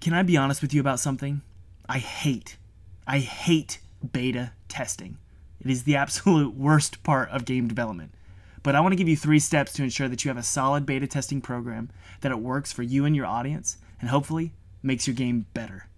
Can I be honest with you about something? I hate beta testing. It is the absolute worst part of game development. But I want to give you 3 steps to ensure that you have a solid beta testing program, that it works for you and your audience, and hopefully makes your game better.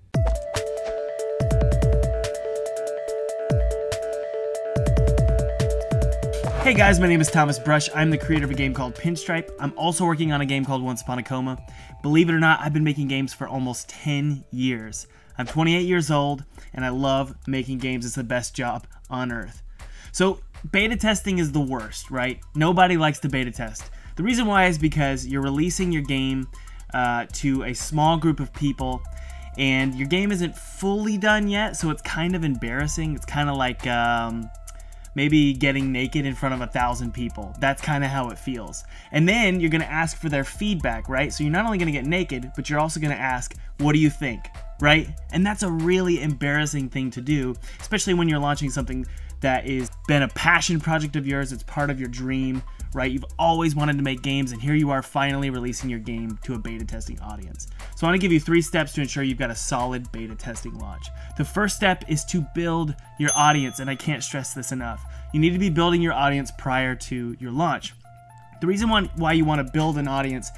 Hey guys, my name is Thomas Brush. I'm the creator of a game called Pinstripe. I'm also working on a game called Once Upon a Coma. Believe it or not, I've been making games for almost 10 years. I'm 28 years old, and I love making games. It's the best job on earth. So beta testing is the worst, right? Nobody likes to beta test. The reason why is because you're releasing your game to a small group of people, and your game isn't fully done yet, so it's kind of embarrassing. It's kind of like maybe getting naked in front of 1,000 people. That's kind of how it feels. And then you're gonna ask for their feedback, right? So you're not only gonna get naked, but you're also gonna ask, what do you think, right? And that's a really embarrassing thing to do, especially when you're launching something that has been a passion project of yours. It's part of your dream, right? You've always wanted to make games, and here you are finally releasing your game to a beta testing audience. So I want to give you 3 steps to ensure you've got a solid beta testing launch. The first step is to build your audience, and I can't stress this enough. You need to be building your audience prior to your launch. The reason why you want to build an audience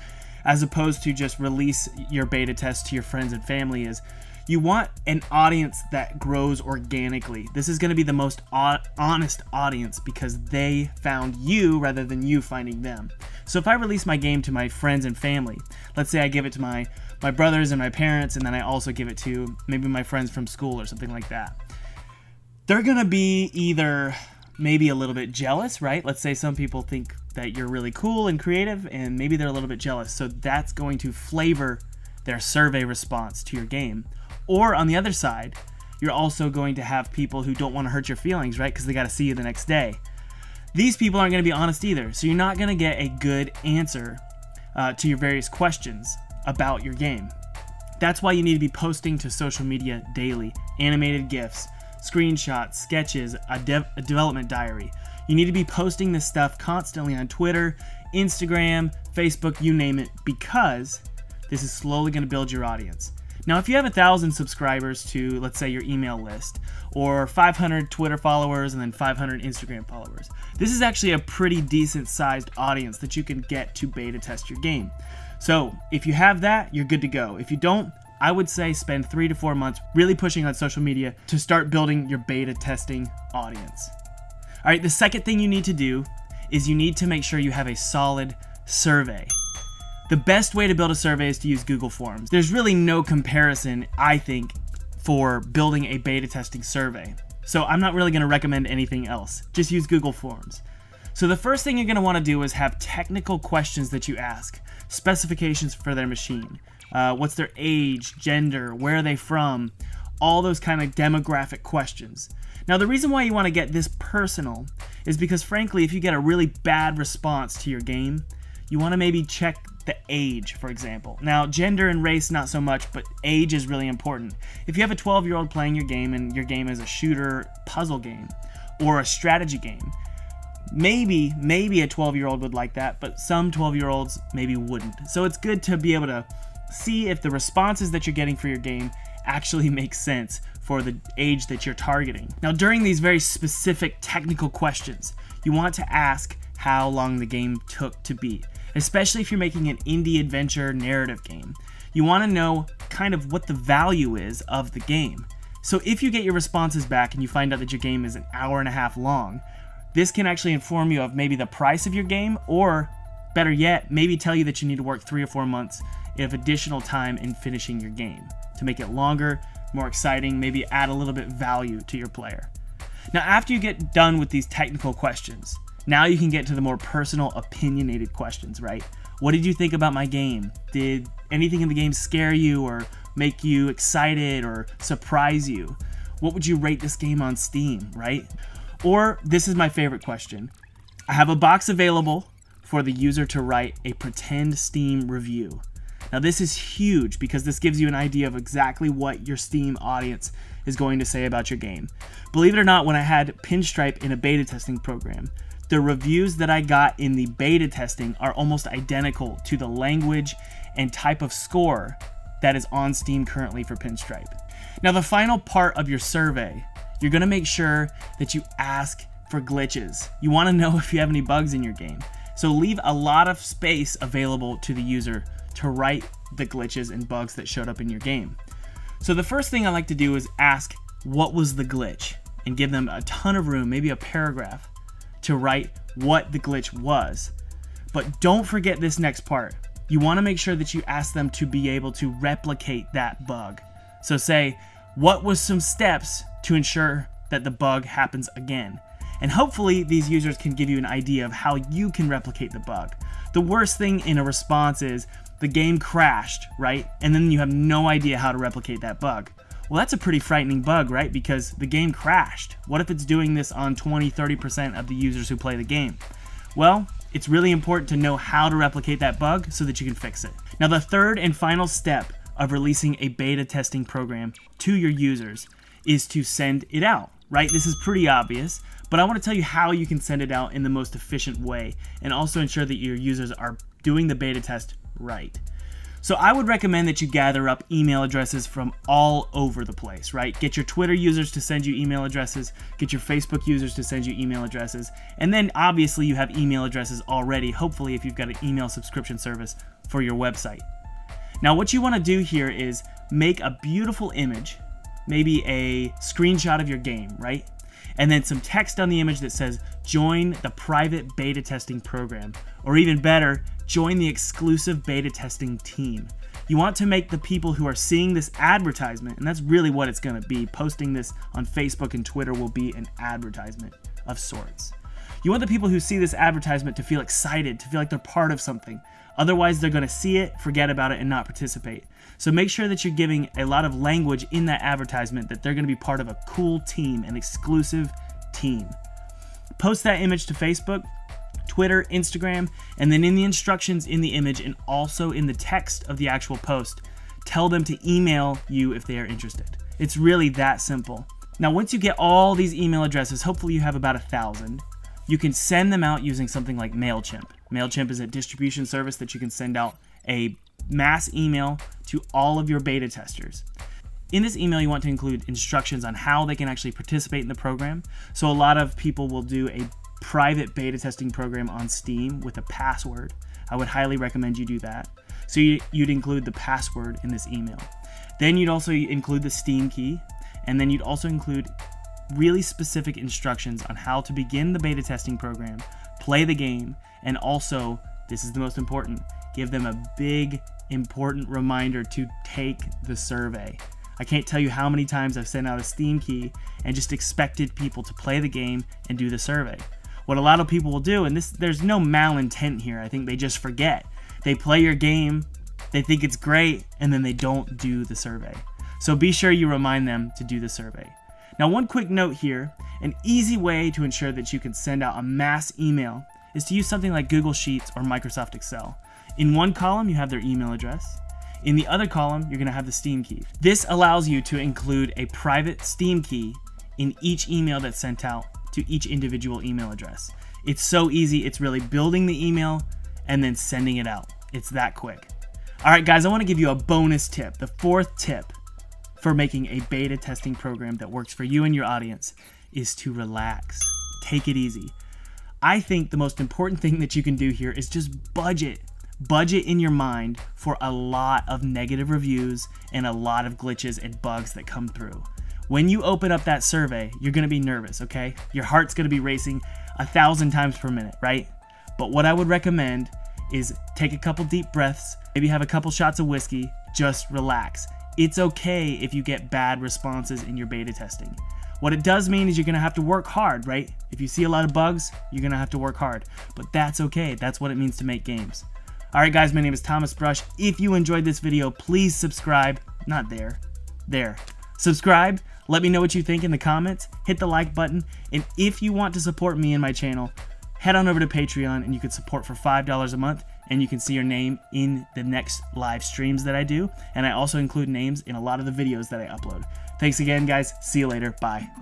as opposed to just release your beta test to your friends and family is you want an audience that grows organically. This is going to be the most honest audience because they found you rather than you finding them. So if I release my game to my friends and family, let's say I give it to my brothers and my parents, and then I also give it to maybe my friends from school or something like that, they're going to be either maybe a little bit jealous, right? Let's say some people think that you're really cool and creative, and maybe they're a little bit jealous. So that's going to flavor their survey response to your game. Or on the other side, you're also going to have people who don't want to hurt your feelings, right? Because they got to see you the next day. These people aren't going to be honest either. So you're not going to get a good answer to your various questions about your game. That's why you need to be posting to social media daily, animated GIFs, screenshots, sketches, a development diary. You need to be posting this stuff constantly on Twitter, Instagram, Facebook, you name it, because this is slowly going to build your audience. Now, if you have 1,000 subscribers to, let's say, your email list, or 500 Twitter followers and then 500 Instagram followers, this is actually a pretty decent sized audience that you can get to beta test your game. So if you have that, you're good to go. If you don't, I would say spend 3 to 4 months really pushing on social media to start building your beta testing audience. All right, the second thing you need to do is you need to make sure you have a solid survey. The best way to build a survey is to use Google Forms. There's really no comparison, I think, for building a beta testing survey. So I'm not really going to recommend anything else. Just use Google Forms. So the first thing you're going to want to do is have technical questions that you ask. Specifications for their machine. What's their age, gender, where are they from? All those kind of demographic questions. Now, the reason why you want to get this personal is because, frankly, if you get a really bad response to your game, you want to maybe check the age, for example. Now, gender and race, not so much, but age is really important. If you have a 12-year-old playing your game and your game is a shooter puzzle game or a strategy game, maybe a 12-year-old would like that, but some 12-year-olds maybe wouldn't. So it's good to be able to see if the responses that you're getting for your game actually make sense for the age that you're targeting. Now, during these very specific technical questions, you want to ask how long the game took to beat. Especially if you're making an indie adventure narrative game, you want to know kind of what the value is of the game. So if you get your responses back and you find out that your game is an hour and a half long, this can actually inform you of maybe the price of your game, or better yet, maybe tell you that you need to work 3 or 4 months of additional time in finishing your game to make it longer, more exciting, maybe add a little bit of value to your player. Now, after you get done with these technical questions, now you can get to the more personal, opinionated questions, right? What did you think about my game? Did anything in the game scare you or make you excited or surprise you? What would you rate this game on Steam, right? Or this is my favorite question. I have a box available for the user to write a pretend Steam review. Now, this is huge because this gives you an idea of exactly what your Steam audience is going to say about your game. Believe it or not, when I had Pinstripe in a beta testing program, the reviews that I got in the beta testing are almost identical to the language and type of score that is on Steam currently for Pinstripe. Now, the final part of your survey, you're gonna make sure that you ask for glitches. You wanna know if you have any bugs in your game. So leave a lot of space available to the user to write the glitches and bugs that showed up in your game. So the first thing I like to do is ask, what was the glitch? And give them a ton of room, maybe a paragraph, to write what the glitch was. But don't forget this next part. You wanna make sure that you ask them to be able to replicate that bug. So say, what was some steps to ensure that the bug happens again? And hopefully these users can give you an idea of how you can replicate the bug. The worst thing in a response is the game crashed, right? And then you have no idea how to replicate that bug. Well, that's a pretty frightening bug, right? Because the game crashed. What if it's doing this on 20–30% of the users who play the game? Well, it's really important to know how to replicate that bug so that you can fix it. Now, the third and final step of releasing a beta testing program to your users is to send it out, right? This is pretty obvious, but I want to tell you how you can send it out in the most efficient way and also ensure that your users are doing the beta test right. So I would recommend that you gather up email addresses from all over the place, right? Get your Twitter users to send you email addresses, get your Facebook users to send you email addresses, and then obviously you have email addresses already, hopefully if you've got an email subscription service for your website. Now what you wanna do here is make a beautiful image, maybe a screenshot of your game, right? And then some text on the image that says, join the private beta testing program, or even better, join the exclusive beta testing team. You want to make the people who are seeing this advertisement, and that's really what it's going to be. Posting this on Facebook and Twitter will be an advertisement of sorts. You want the people who see this advertisement to feel excited, to feel like they're part of something. Otherwise, they're going to see it, forget about it, and not participate. So make sure that you're giving a lot of language in that advertisement that they're going to be part of a cool team, an exclusive team. Post that image to Facebook, Twitter, Instagram, and then in the instructions in the image and also in the text of the actual post, tell them to email you if they are interested. It's really that simple. Now, once you get all these email addresses, hopefully you have about 1,000, you can send them out using something like MailChimp. MailChimp is a distribution service that you can send out a mass email to all of your beta testers. In this email, you want to include instructions on how they can actually participate in the program. So a lot of people will do a private beta testing program on Steam with a password. I would highly recommend you do that. So you'd include the password in this email. Then you'd also include the Steam key, and then you'd also include really specific instructions on how to begin the beta testing program, play the game, and also, this is the most important, give them a big, important reminder to take the survey. I can't tell you how many times I've sent out a Steam key and just expected people to play the game and do the survey. What a lot of people will do, and there's no malintent here, I think they just forget. They play your game, they think it's great, and then they don't do the survey. So be sure you remind them to do the survey. Now, one quick note here, an easy way to ensure that you can send out a mass email is to use something like Google Sheets or Microsoft Excel. In one column, you have their email address. In the other column, you're gonna have the Steam key. This allows you to include a private Steam key in each email that's sent out to each individual email address. It's so easy, it's really building the email and then sending it out. It's that quick. All right, guys, I wanna give you a bonus tip, the fourth tip for making a beta testing program that works for you and your audience is to relax, take it easy. I think the most important thing that you can do here is just budget. Budget in your mind for a lot of negative reviews and a lot of glitches and bugs that come through. When you open up that survey, you're gonna be nervous, okay? Your heart's gonna be racing 1,000 times per minute, right? But what I would recommend is take a couple deep breaths, maybe have a couple shots of whiskey, just relax. It's okay if you get bad responses in your beta testing. What it does mean is you're gonna have to work hard, right? If you see a lot of bugs, you're gonna have to work hard, but that's okay. That's what it means to make games. All right, guys, my name is Thomas Brush. If you enjoyed this video, please subscribe. Not there, there. Subscribe, let me know what you think in the comments, hit the like button, and if you want to support me and my channel, head on over to Patreon and you can support for $5 a month. And you can see your name in the next live streams that I do. And I also include names in a lot of the videos that I upload. Thanks again, guys. See you later. Bye.